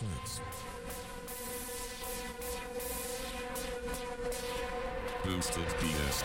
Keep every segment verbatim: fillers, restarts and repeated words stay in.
this works. Boosted P S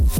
I.